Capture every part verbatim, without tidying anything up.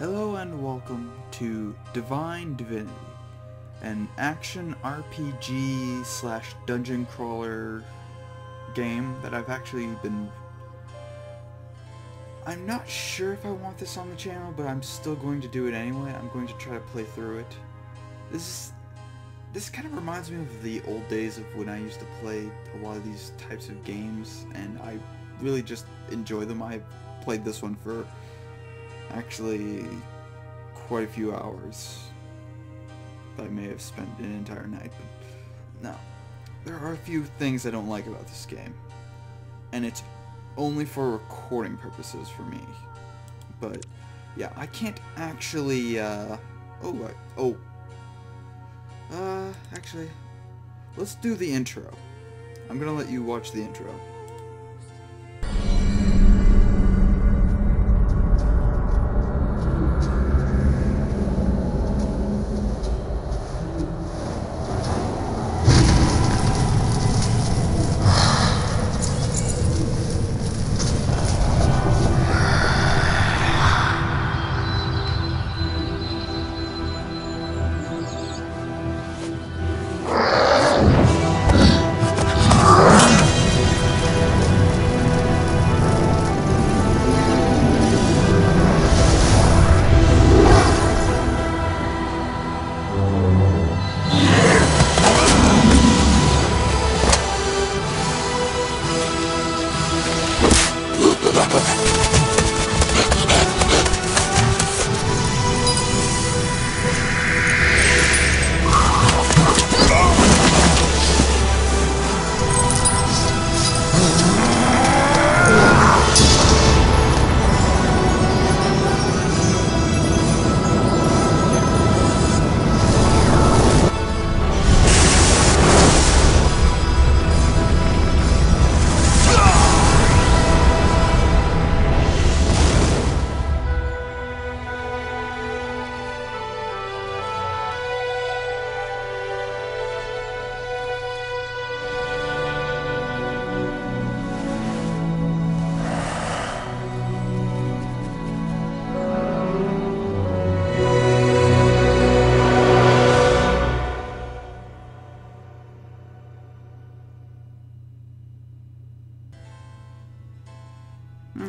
Hello and welcome to Divine Divinity, an action R P G slash dungeon crawler game that I've actually been... I'm not sure if I want this on the channel, but I'm still going to do it anyway. I'm going to try to play through it. This is, this kind of reminds me of the old days of when I used to play a lot of these types of games, and I really just enjoy them. I played this one for... actually, quite a few hours. I may have spent an entire night, but no. There are a few things I don't like about this game, and it's only for recording purposes for me. But yeah, I can't actually. Uh, oh, I, oh. Uh, actually, let's do the intro. I'm gonna let you watch the intro.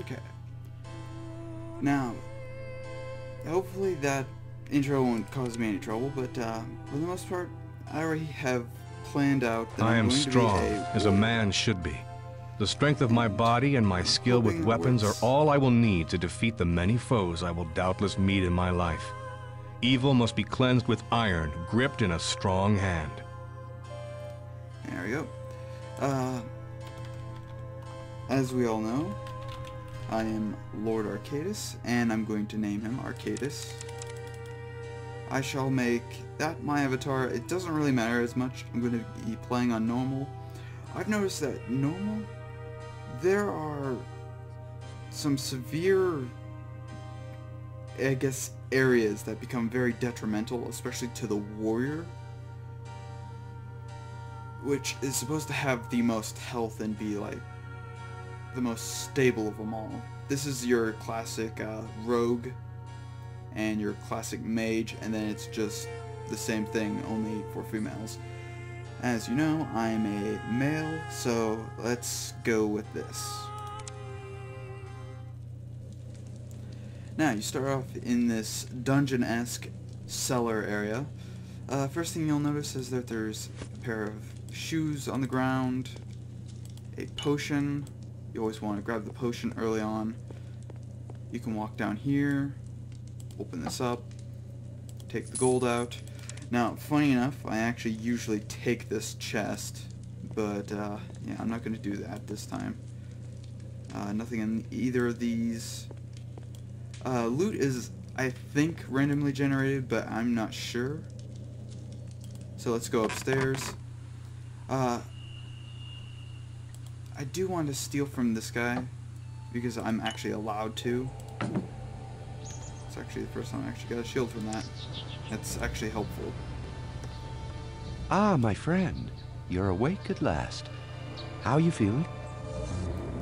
Okay. Now, hopefully that intro won't cause me any trouble, but uh, for the most part, I already have planned out that I am strong, as a man should be. The strength of my body and my skill with weapons are all I will need to defeat the many foes I will doubtless meet in my life. Evil must be cleansed with iron, gripped in a strong hand. There we go. Uh, as we all know, I am Lord Archadeas, and I'm going to name him Archadeas. I shall make that my avatar. It doesn't really matter as much. I'm going to be playing on normal. I've noticed that normal, there are some severe, I guess, areas that become very detrimental, especially to the warrior, which is supposed to have the most health and be like the most stable of them all. This is your classic uh, rogue and your classic mage, and then it's just the same thing, only for females. As you know, I'm a male, so let's go with this. Now, you start off in this dungeon-esque cellar area. Uh, first thing you'll notice is that there's a pair of shoes on the ground, a potion. You always want to grab the potion early on. You can walk down here, open this up, take the gold out. Now, funny enough, I actually usually take this chest, but uh, yeah, I'm not going to do that this time. Uh, nothing in either of these. Uh, loot is, I think, randomly generated, but I'm not sure. So let's go upstairs. Uh, I do want to steal from this guy, because I'm actually allowed to. It's actually the first time I actually got a shield from that. That's actually helpful. Ah, my friend. You're awake at last. How you feeling?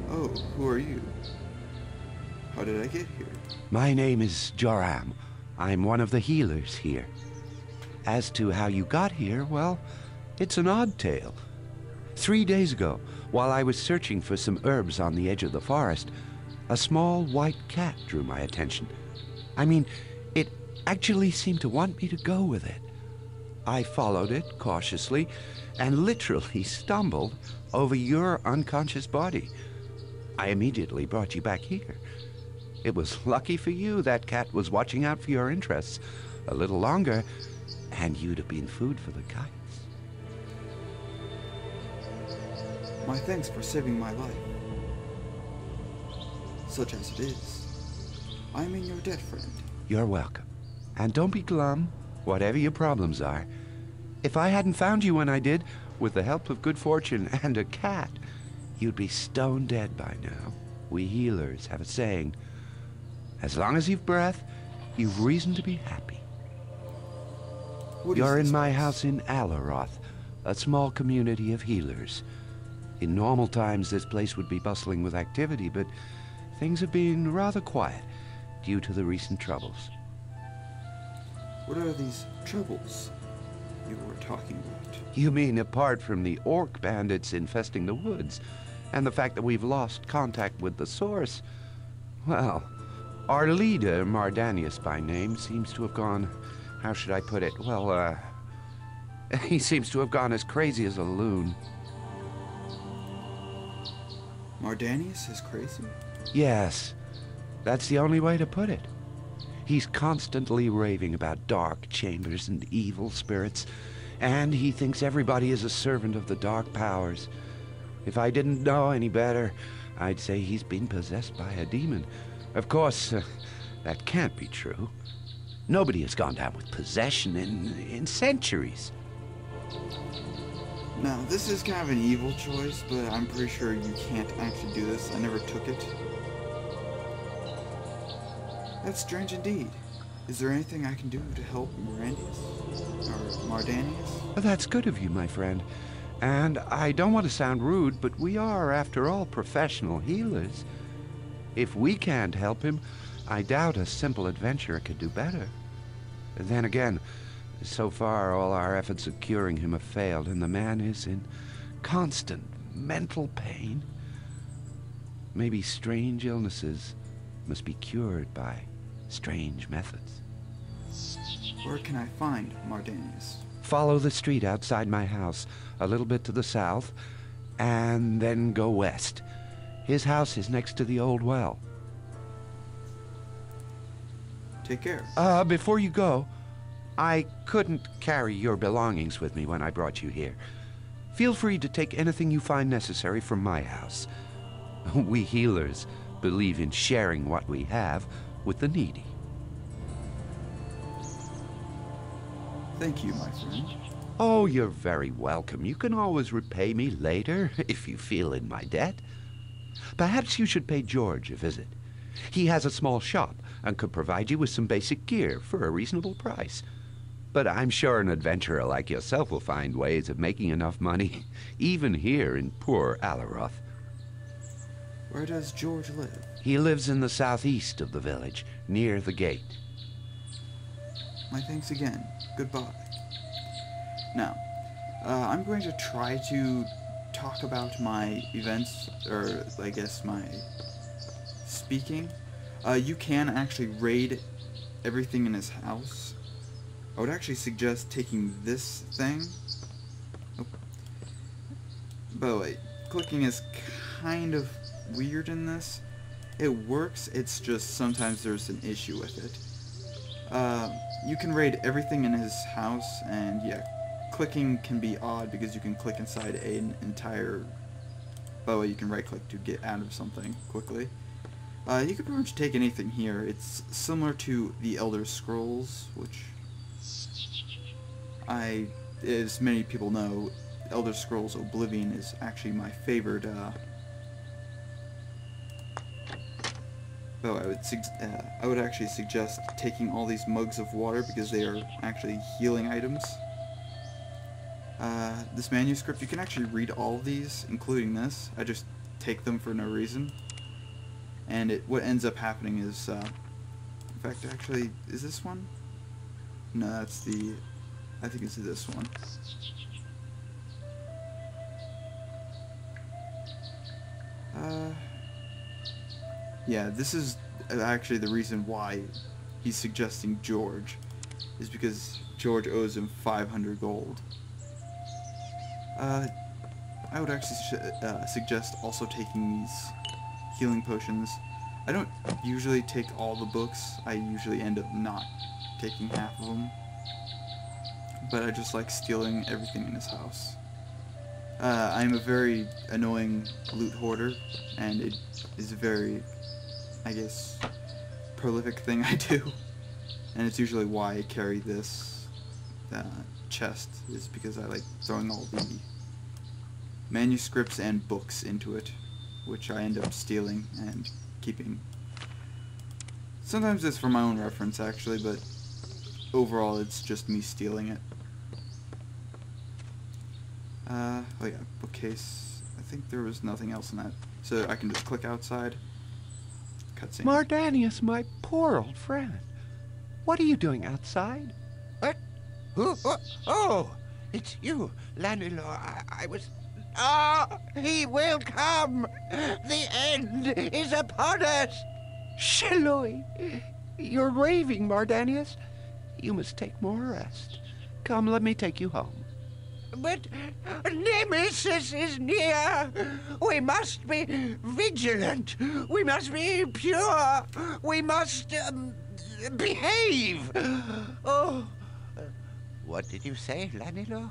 Oh, who are you? How did I get here? My name is Joram. I'm one of the healers here. As to how you got here, well, it's an odd tale. Three days ago, while I was searching for some herbs on the edge of the forest, a small white cat drew my attention. I mean, it actually seemed to want me to go with it. I followed it cautiously and literally stumbled over your unconscious body. I immediately brought you back here. It was lucky for you that cat was watching out for your interests a little longer, and you'd have been food for the kites. My thanks for saving my life. Such as it is, I'm in your debt, friend. You're welcome. And don't be glum, whatever your problems are. If I hadn't found you when I did, with the help of good fortune and a cat, you'd be stone dead by now. We healers have a saying, as long as you've breath, you've reason to be happy. What You're in my place? House in Aleroth, a small community of healers. In normal times, this place would be bustling with activity, but things have been rather quiet due to the recent troubles. What are these troubles you were talking about? You mean apart from the orc bandits infesting the woods, and the fact that we've lost contact with the source? Well, our leader, Mardanius by name, seems to have gone... How should I put it? Well, uh... he seems to have gone as crazy as a loon. Mardanius is crazy? Yes. That's the only way to put it. He's constantly raving about dark chambers and evil spirits, and he thinks everybody is a servant of the dark powers. If I didn't know any better, I'd say he's been possessed by a demon. Of course, uh, that can't be true. Nobody has gone down with possession in, in centuries. Now, this is kind of an evil choice, but I'm pretty sure you can't actually do this. I never took it. That's strange indeed. Is there anything I can do to help Mardanius? Or Mardanius? Well, that's good of you, my friend. And I don't want to sound rude, but we are, after all, professional healers. If we can't help him, I doubt a simple adventurer could do better. Then again, so far all our efforts at curing him have failed, and the man is in constant mental pain. Maybe strange illnesses must be cured by strange methods. Where can I find Mardanius? Follow the street outside my house, a little bit to the south, and then go west. His house is next to the old well. Take care. Uh, before you go, I couldn't carry your belongings with me when I brought you here. Feel free to take anything you find necessary from my house. We healers believe in sharing what we have with the needy. Thank you, my friend. Oh, you're very welcome. You can always repay me later, if you feel in my debt. Perhaps you should pay George a visit. He has a small shop and could provide you with some basic gear for a reasonable price. But I'm sure an adventurer like yourself will find ways of making enough money, even here in poor Aleroth. Where does George live? He lives in the southeast of the village, near the gate. My thanks again. Goodbye. Now, uh, I'm going to try to talk about my events, or I guess my speaking. Uh, you can actually raid everything in his house. I would actually suggest taking this thing. Oh. By the way, clicking is kind of weird in this. It works, it's just sometimes there's an issue with it. Uh, you can raid everything in his house, and yeah, clicking can be odd because you can click inside an entire... By the way, you can right click to get out of something quickly. Uh, you can pretty much take anything here. It's similar to the Elder Scrolls, which I, as many people know, Elder Scrolls Oblivion is actually my favorite. Uh, Oh, I would uh, I would actually suggest taking all these mugs of water because they are actually healing items. Uh, this manuscript, you can actually read all of these, including this. I just take them for no reason. And it, what ends up happening is uh, In fact, actually, is this one? No, that's the... I think it's this one. Uh, yeah, this is actually the reason why he's suggesting George, is because George owes him five hundred gold. Uh, I would actually uh, suggest also taking these healing potions. I don't usually take all the books. I usually end up not taking half of them. But I just like stealing everything in his house. Uh, I'm a very annoying loot hoarder, and it is a very, I guess, prolific thing I do. And it's usually why I carry this uh, chest, is because I like throwing all the manuscripts and books into it, which I end up stealing and keeping. Sometimes it's for my own reference, actually, but overall it's just me stealing it. Uh, oh yeah, bookcase. I think there was nothing else in that, so I can just click outside. Cutscene. Mardanius, my poor old friend. What are you doing outside? What? Who? Oh, oh, it's you, Lanilor. I, I was... Ah, oh, he will come! The end is upon us! Shilloi! You're raving, Mardanius. You must take more rest. Come, let me take you home. But Nemesis is near! We must be vigilant! We must be pure! We must um, behave! Oh! What did you say, Lanilor?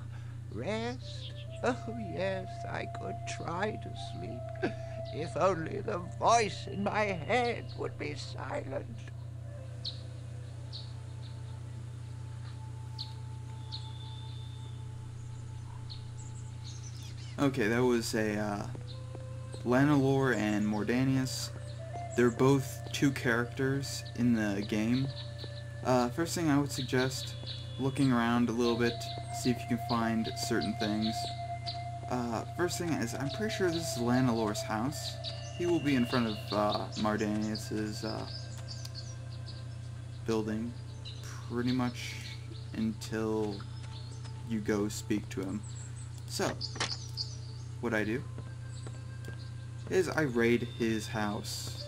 Rest? Oh, yes, I could try to sleep, if only the voice in my head would be silent. Okay, that was a, uh, Lanilor and Mardanius. They're both two characters in the game. Uh, first thing I would suggest, looking around a little bit, see if you can find certain things. Uh, first thing is, I'm pretty sure this is Lanilor's house. He will be in front of uh, Mardanius's uh, building pretty much until you go speak to him. So, what I do is I raid his house.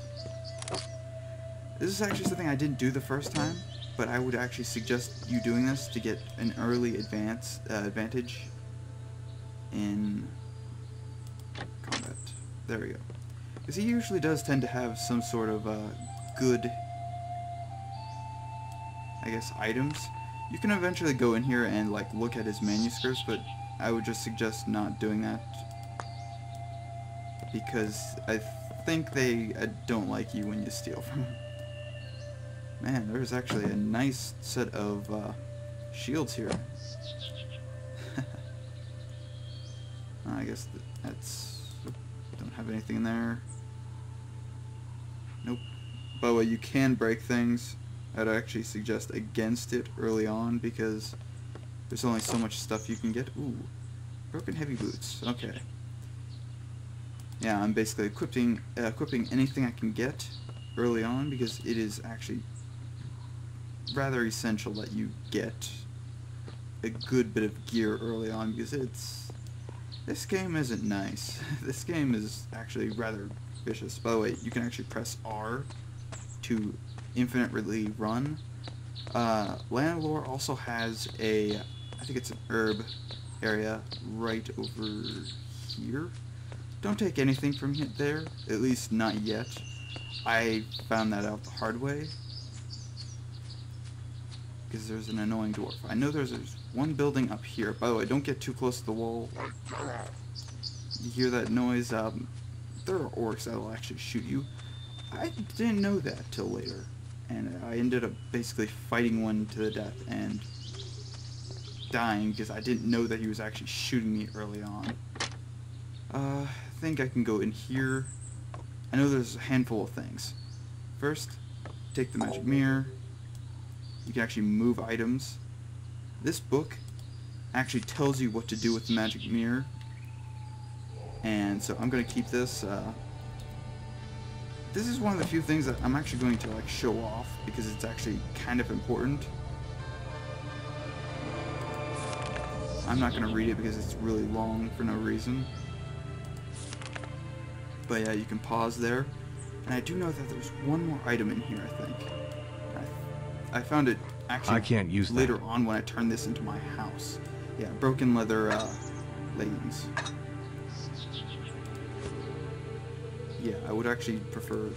This is actually something I didn't do the first time, but I would actually suggest you doing this to get an early advance uh, advantage in combat. There we go. Because he usually does tend to have some sort of uh, good, I guess, items. You can eventually go in here and like look at his manuscripts, but I would just suggest not doing that, because I think they uh, don't like you when you steal from them. Man, there's actually a nice set of uh, shields here. I guess that's... don't have anything in there. Nope. By the way, you can break things. I'd actually suggest against it early on, because there's only so much stuff you can get. Ooh. Broken heavy boots. Okay. Yeah, I'm basically equipping, uh, equipping anything I can get early on, because it is actually rather essential that you get a good bit of gear early on, because it's... this game isn't nice. This game is actually rather vicious. By the way, you can actually press R to infinitely run. Uh, Lanilor also has a, I think it's an herb area right over here. Don't take anything from it there, at least not yet. I found that out the hard way, because there's an annoying dwarf. I know there's, there's one building up here. By the way, don't get too close to the wall. You hear that noise? Um, there are orcs that will actually shoot you. I didn't know that till later, and I ended up basically fighting one to the death and dying because I didn't know that he was actually shooting me early on. Uh, I think I can go in here. I know there's a handful of things. First, take the magic mirror. You can actually move items. This book actually tells you what to do with the magic mirror. And so I'm going to keep this. Uh, this is one of the few things that I'm actually going to like show off because it's actually kind of important. I'm not going to read it because it's really long for no reason. But yeah, you can pause there. And I do know that there's one more item in here, I think. I, th I found it actually I can't use later that. on when I turned this into my house. Yeah, broken leather uh, leggings. Yeah, I would actually prefer...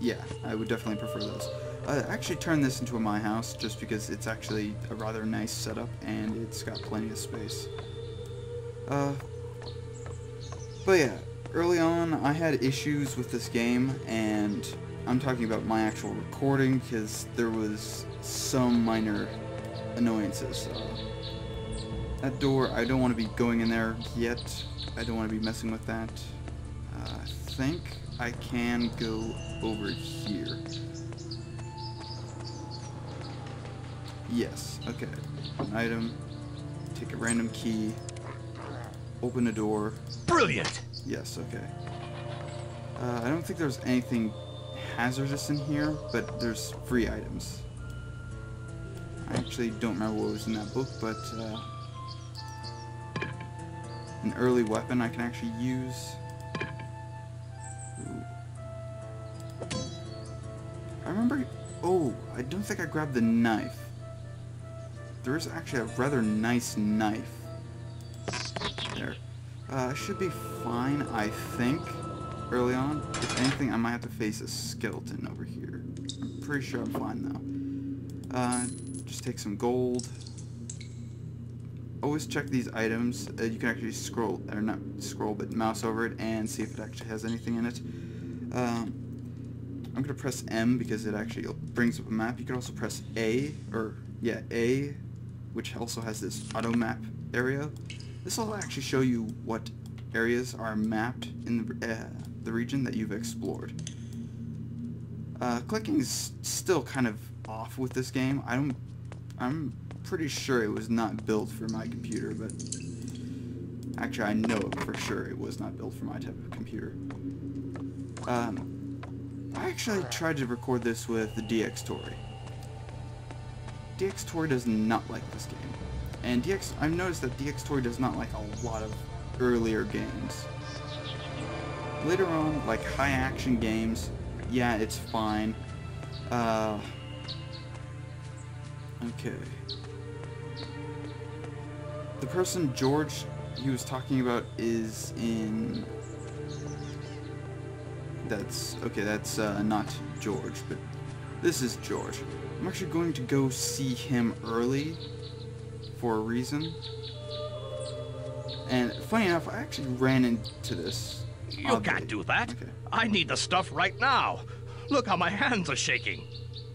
Yeah, I would definitely prefer those. I actually turned this into my house just because it's actually a rather nice setup and it's got plenty of space. Uh, but yeah, early on I had issues with this game, and I'm talking about my actual recording because there was some minor annoyances. Uh, that door, I don't want to be going in there yet. I don't want to be messing with that. Uh, I think I can go over here. Yes, okay. An item, take a random key, open a door. Brilliant! Yes, okay. Uh, I don't think there's anything hazardous in here, but there's free items. I actually don't remember what was in that book, but uh, an early weapon I can actually use. Ooh. I remember, oh, I don't think I grabbed the knife. There is actually a rather nice knife there. Uh, should be fine, I think, early on. If anything, I might have to face a skeleton over here. I'm pretty sure I'm fine, though. Uh, just take some gold. Always check these items. Uh, you can actually scroll, or not scroll, but mouse over it and see if it actually has anything in it. Um, I'm going to press M because it actually brings up a map. You can also press A, or... Yeah, A, which also has this auto map area. This will actually show you what areas are mapped in the, uh, the region that you've explored. Uh, clicking is still kind of off with this game. I don't, I'm pretty sure it was not built for my computer, but actually I know for sure it was not built for my type of computer. Um, I actually tried to record this with the DxTory. DxTory does not like this game, and DX, I've noticed that DxTory does not like a lot of earlier games. Later on, like high action games, yeah, it's fine. Uh, okay. The person George he was talking about is in... That's, okay, that's uh, not George, but this is George. I'm actually going to go see him early for a reason. And funny enough, I actually ran into this. You oddly. Can't do that. Okay. I need the stuff right now. Look how my hands are shaking.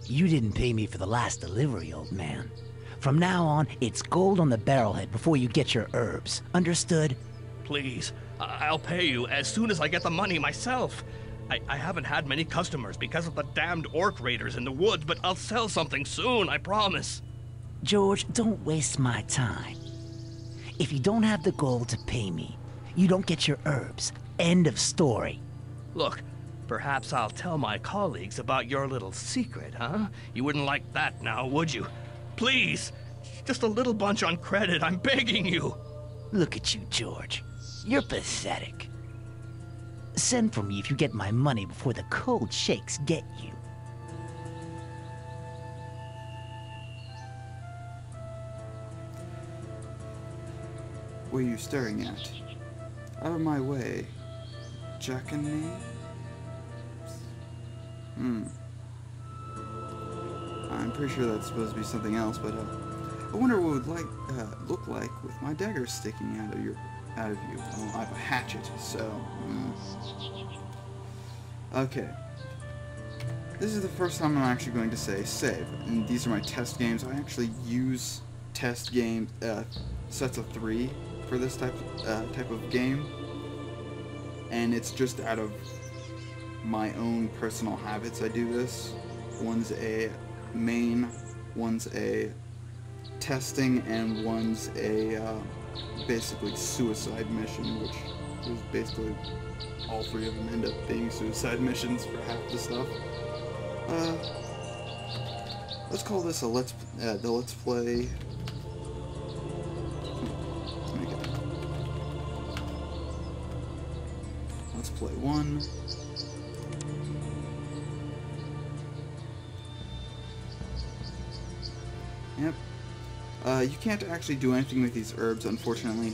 You didn't pay me for the last delivery, old man. From now on, it's gold on the barrelhead before you get your herbs. Understood? Please, I I'll pay you as soon as I get the money myself. I, I haven't had many customers because of the damned orc raiders in the woods, but I'll sell something soon, I promise. George, don't waste my time. If you don't have the gold to pay me, you don't get your herbs. End of story. Look, perhaps I'll tell my colleagues about your little secret, huh? You wouldn't like that now, would you? Please, just a little bunch on credit, I'm begging you. Look at you, George. You're pathetic. Send for me if you get my money before the cold shakes get you. What are you staring at? Out of my way, Jack and me? Hmm. I'm pretty sure that's supposed to be something else, but uh, I wonder what it would like uh, look like with my dagger sticking out of your... out of you. Well, I have a hatchet, so... Mm. Okay. This is the first time I'm actually going to say save, and these are my test games. I actually use test game uh, sets of three for this type, uh, type of game, and it's just out of my own personal habits I do this. One's a main, one's a testing, and one's a... Uh, basically suicide mission, which There's basically all three of them end up being suicide missions for half the stuff. Uh, let's call this a let's uh, the let's play. Let's play one. Yep. Uh, you can't actually do anything with these herbs, unfortunately.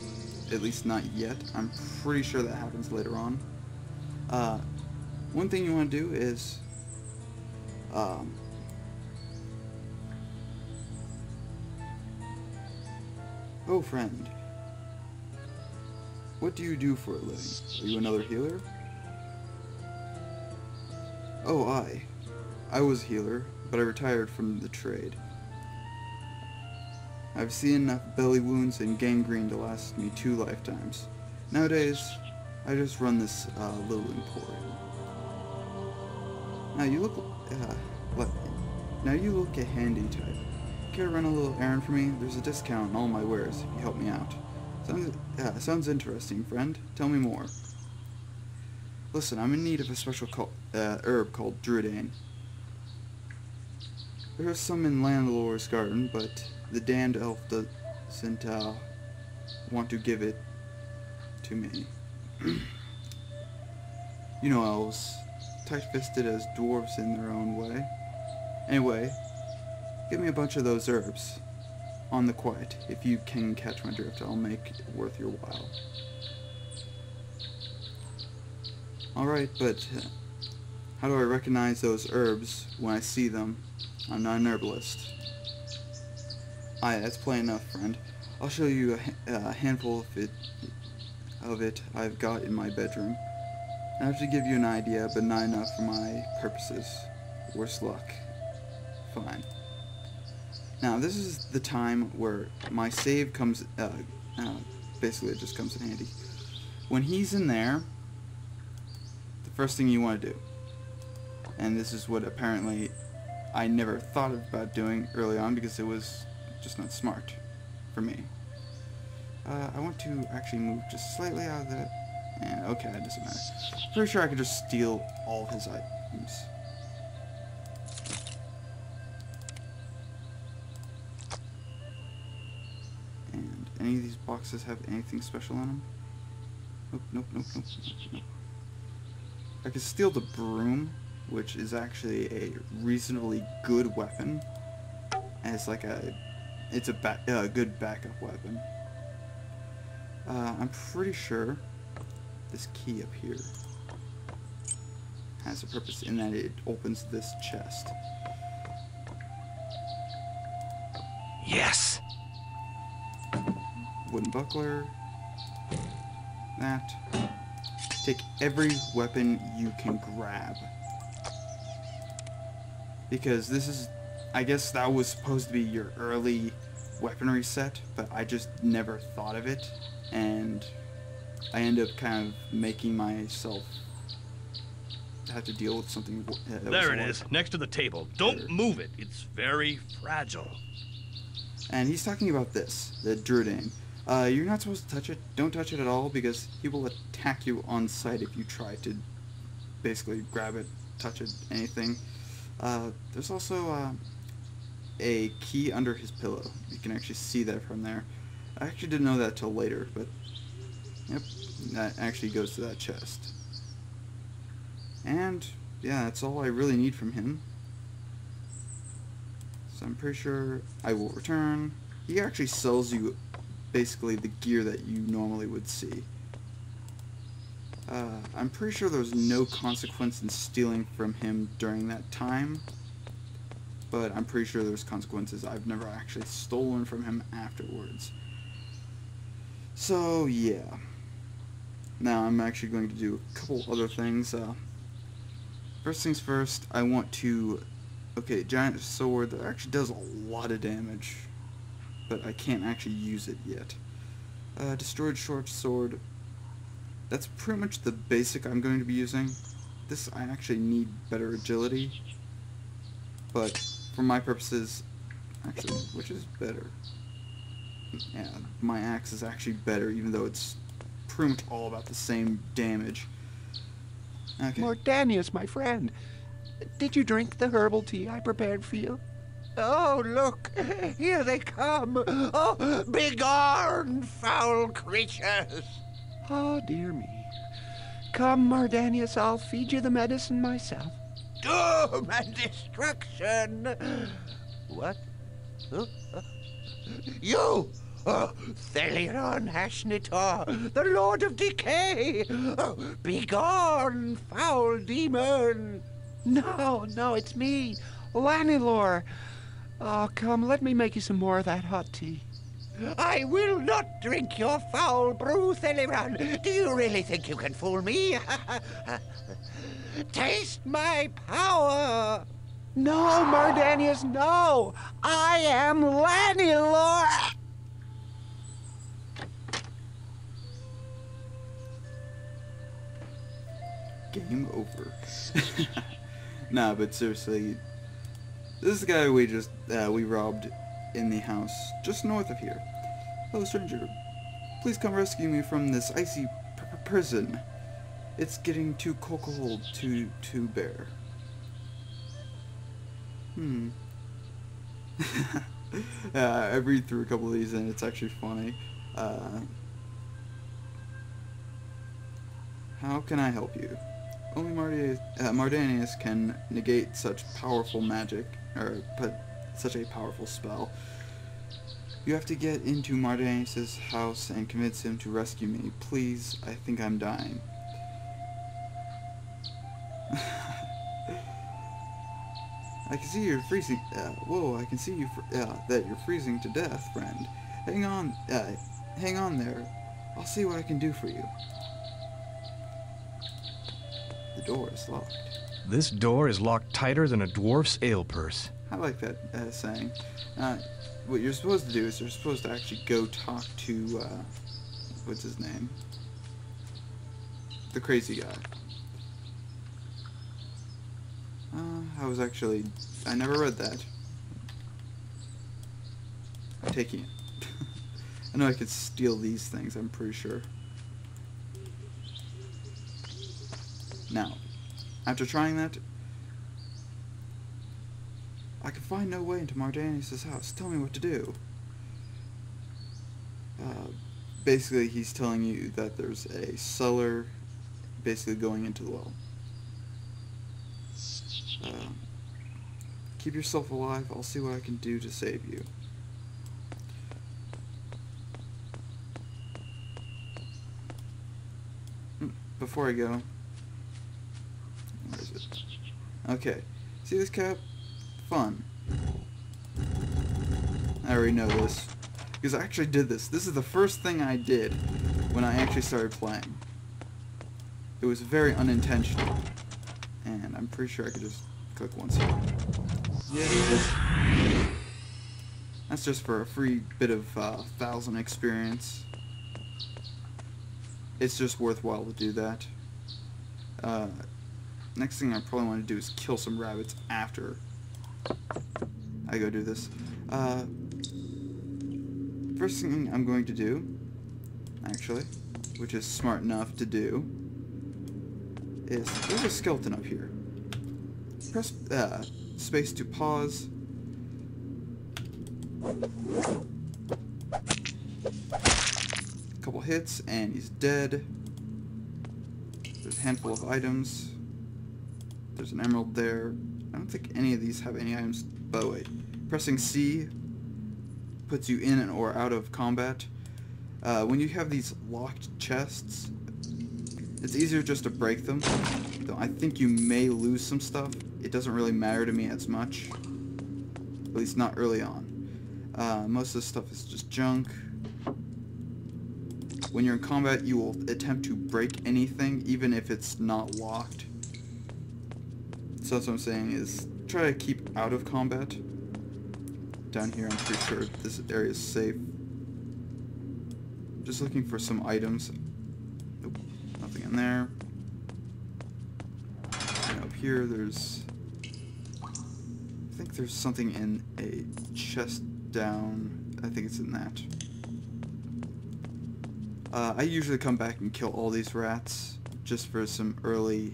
At least not yet. I'm pretty sure that happens later on. Uh, one thing you want to do is... Um, oh, friend. What do you do for a living? Are you another healer? Oh, I. I was a healer, but I retired from the trade. I've seen enough belly wounds and gangrene to last me two lifetimes. Nowadays, I just run this uh, little emporium. Now you look, uh, what? Now you look a handy type. Care to run a little errand for me? There's a discount on all my wares if you help me out. Sounds, uh, sounds interesting, friend. Tell me more. Listen, I'm in need of a special call, uh, herb called Druidane. There's some in Lanilor's garden, but the damned elf doesn't uh, want to give it to me. You know elves, tight-fisted as dwarves in their own way. Anyway, give me a bunch of those herbs. On the quiet, if you can catch my drift, I'll make it worth your while. Alright, but uh, how do I recognize those herbs when I see them? I'm not an herbalist. Aye, that's plain enough, friend. I'll show you a, a handful of it, of it I've got in my bedroom. I have to give you an idea, but not enough for my purposes. Worse luck. Fine. Now, this is the time where my save comes, uh, uh, basically it just comes in handy. When he's in there, the first thing you want to do, and this is what apparently I never thought about doing early on because it was just not smart for me. Uh, I want to actually move just slightly out of the... Yeah, okay, it doesn't matter. Pretty sure I could just steal all his items. And any of these boxes have anything special on them? Nope, nope, nope, nope, nope. I could steal the broom, which is actually a reasonably good weapon. And it's like a... It's a ba uh, good backup weapon. Uh, I'm pretty sure this key up here has a purpose in that it opens this chest. Yes! Wooden buckler. That. Take every weapon you can grab. Because this is... I guess that was supposed to be your early weaponry set, but I just never thought of it, and I end up kind of making myself have to deal with something. That there it is, next to the table. Don't better. Move it. It's very fragile. And he's talking about this, the Druidane. Uh, you're not supposed to touch it. Don't touch it at all, because he will attack you on sight if you try to basically grab it, touch it, anything. Uh, there's also... Uh, a key under his pillow. You can actually see that from there. I actually didn't know that till later, but yep, that actually goes to that chest. And yeah, that's all I really need from him. So I'm pretty sure I will return. He actually sells you basically the gear that you normally would see. Uh, I'm pretty sure there was no consequence in stealing from him during that time. But I'm pretty sure there's consequences. I've never actually stolen from him afterwards. So, yeah. Now, I'm actually going to do a couple other things. Uh, first things first, I want to... Okay, giant sword that actually does a lot of damage. But I can't actually use it yet. Uh, destroyed short sword. That's pretty much the basic I'm going to be using. This, I actually need better agility. But... For my purposes, actually, which is better. Yeah, my axe is actually better, even though it's pretty much all about the same damage. Okay. Mardanius, my friend, did you drink the herbal tea I prepared for you? Oh, look, here they come. Oh, begone, foul creatures. Oh, dear me. Come, Mardanius, I'll feed you the medicine myself. Doom and destruction. What? Huh? You! Oh, Thelyron Hashnitor, the Lord of Decay! Oh, begone, foul demon! No, no, it's me, Lanilor. Oh, come, let me make you some more of that hot tea. I will not drink your foul brew, Thelyron. Do you really think you can fool me? Taste my power! No, Mardanius, no! I am Lanilor! Game over. Nah, but seriously, this is the guy we just, uh, we robbed in the house just north of here. Hello, stranger. Please come rescue me from this icy prison. It's getting too cold to, to bear. Hmm. uh, I read through a couple of these and it's actually funny. Uh, how can I help you? Only Mardanius, uh, Mardanius can negate such powerful magic, or put such a powerful spell. You have to get into Mardanius' house and convince him to rescue me. Please, I think I'm dying. I can see you're freezing. Uh, whoa! I can see you. Fr uh, that you're freezing to death, friend. Hang on. Uh, hang on there. I'll see what I can do for you. The door is locked. This door is locked tighter than a dwarf's ale purse. I like that uh, saying. Uh, what you're supposed to do is you're supposed to actually go talk to uh, what's his name, the crazy guy. Uh, I was actually, I never read that. I'm taking it. I know I could steal these things, I'm pretty sure. Now, after trying that, I can find no way into Mardanius' house. Tell me what to do. Uh, basically, he's telling you that there's a cellar basically going into the well. Uh, keep yourself alive. I'll see what I can do to save you. Before I go, where is it? Okay, see this cap? Fun. I already know this because I actually did this. This is the first thing I did when I actually started playing. It was very unintentional, and I'm pretty sure I could just click once. Yeah. That's just for a free bit of uh, thousand experience. It's just worthwhile to do that. Uh, next thing I probably want to do is kill some rabbits after I go do this. Uh, first thing I'm going to do, actually, which is smart enough to do, is there's a skeleton up here. Press uh, space to pause. A couple hits and he's dead. There's a handful of items. There's an emerald there. I don't think any of these have any items. But wait, pressing C puts you in or out of combat. Uh, when you have these locked chests, it's easier just to break them, though I think you may lose some stuff. It doesn't really matter to me as much, at least not early on. Uh, most of this stuff is just junk. When you're in combat, you will attempt to break anything, even if it's not locked. So that's what I'm saying, is try to keep out of combat. Down here, I'm pretty sure this area is safe. Just looking for some items. Nothing in there. And up here, there's... I think there's something in a chest down. I think it's in that. Uh, I usually come back and kill all these rats just for some early,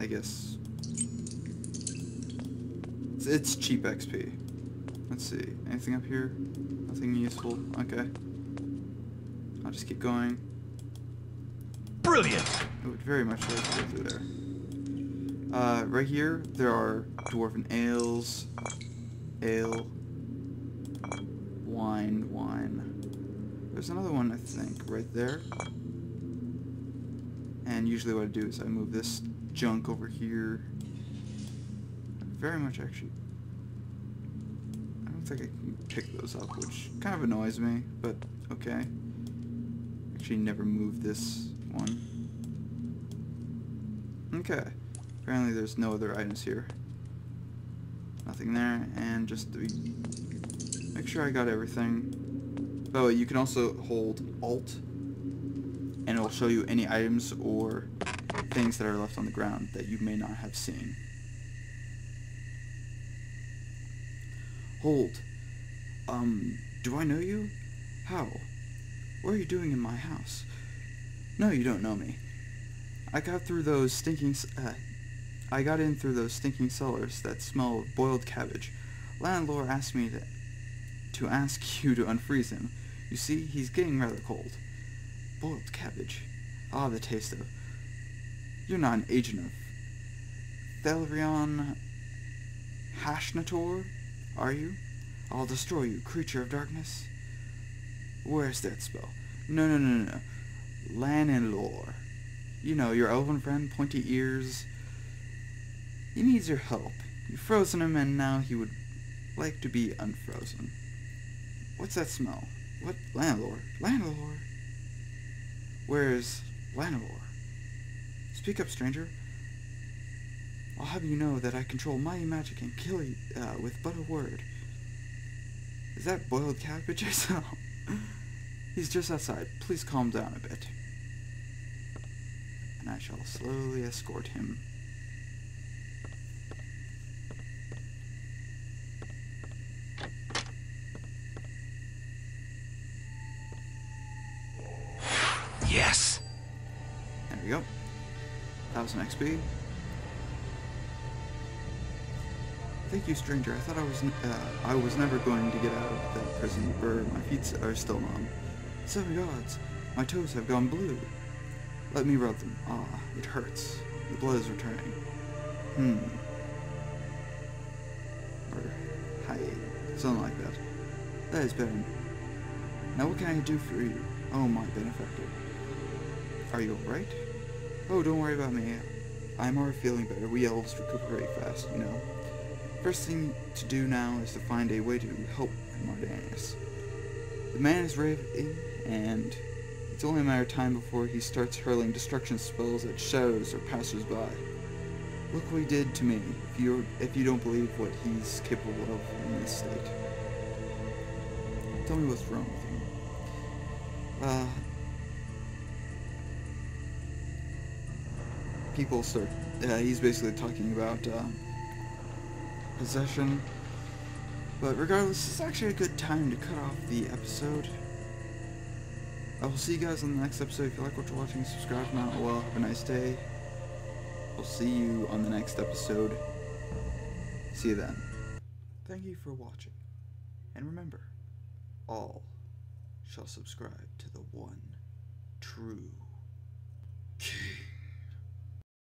I guess. It's, it's cheap X P. Let's see. Anything up here? Nothing useful. Okay. I'll just keep going. Brilliant! I would very much like to go through there. Uh, right here, there are dwarven ales, ale, wine, wine. There's another one, I think, right there. And usually what I do is I move this junk over here. Very much, actually. I don't think I can pick those up, which kind of annoys me, but okay. Actually, never move this one. Okay. Apparently there's no other items here. Nothing there, and just to be make sure I got everything. By the way, you can also hold Alt, and it'll show you any items or things that are left on the ground that you may not have seen. Hold. Um, do I know you? How? What are you doing in my house? No, you don't know me. I got through those stinking... Uh, I got in through those stinking cellars that smell of boiled cabbage. Lanilor asked me to, to ask you to unfreeze him. You see, he's getting rather cold. Boiled cabbage. Ah, the taste of... You're not an agent of... Thelyron Hashnitor, are you? I'll destroy you, creature of darkness. Where's that spell? No, no, no, no. Lanilor. You know, your elven friend, pointy ears... He needs your help. You've frozen him, and now he would like to be unfrozen. What's that smell? What? Lanilor? Lanilor? Where's Lanilor? Speak up, stranger. I'll have you know that I control mighty magic and kill you uh, with but a word. Is that boiled cabbage I saw? He's just outside. Please calm down a bit. And I shall slowly escort him. Yes! There we go. one thousand X P. Thank you, stranger. I thought I was uh, I was never going to get out of that prison, but my feet are still numb. Seven gods! My toes have gone blue. Let me rub them. Ah, it hurts. The blood is returning. Hmm. Or, hi. Something like that. That is better. Now what can I do for you? Oh, my benefactor. Are you alright? Oh, don't worry about me. I'm already feeling better. We elves recuperate fast, you know. First thing to do now is to find a way to help Mardanius. The man is raving, and it's only a matter of time before he starts hurling destruction spells at shadows or passersby. Look what he did to me, if you if you don't believe what he's capable of in this state. Tell me what's wrong with him. Uh... People start... Uh, he's basically talking about uh, possession. But regardless, it's actually a good time to cut off the episode. I will see you guys in the next episode. If you like what you're watching, subscribe now. Well, have a nice day. I'll see you on the next episode. See you then. Thank you for watching. And remember, all shall subscribe to the one true